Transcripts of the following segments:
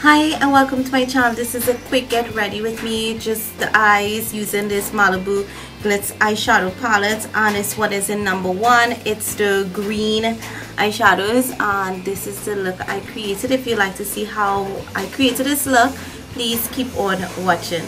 Hi and welcome to my channel. This is a quick get ready with me, just the eyes, using this Malibu Glitz eyeshadow palette, and it's what is in number 1. It's the green eyeshadows, and this is the look I created. If you like to see how I created this look, please keep on watching.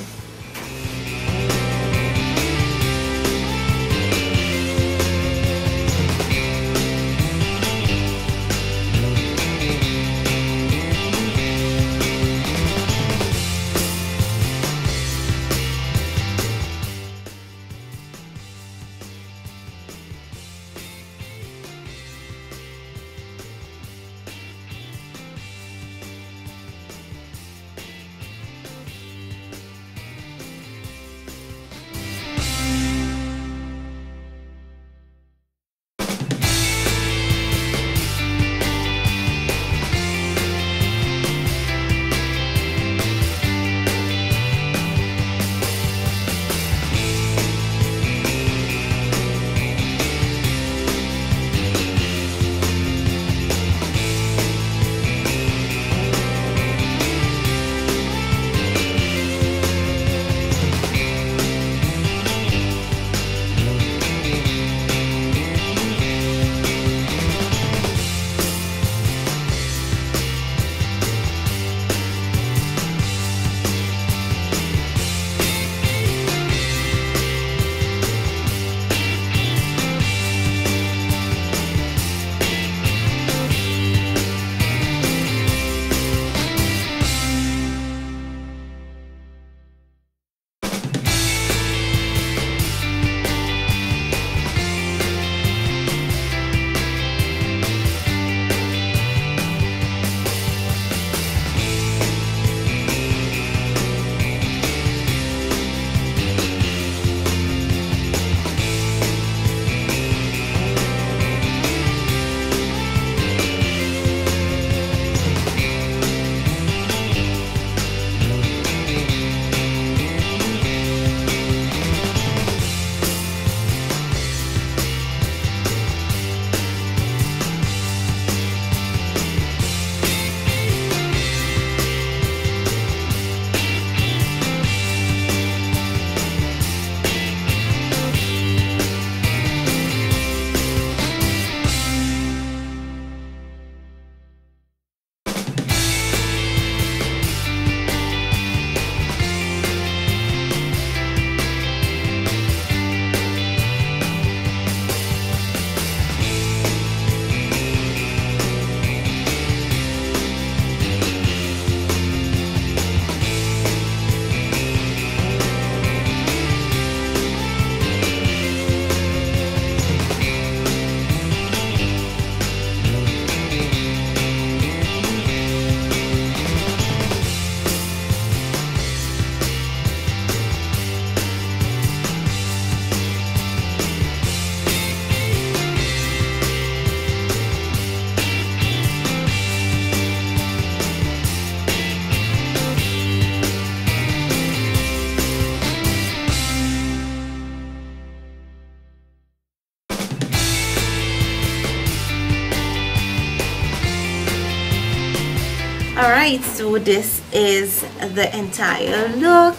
Alright, so this is the entire look.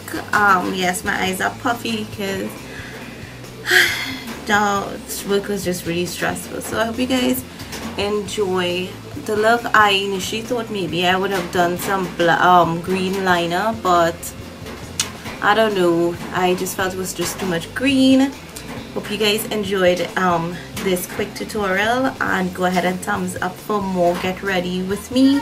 Yes, my eyes are puffy because this work was just really stressful. So I hope you guys enjoy the look. I initially thought maybe I would have done some green liner, but I don't know. I just felt it was just too much green. Hope you guys enjoyed this quick tutorial, and go ahead and thumbs up for more Get Ready With Me.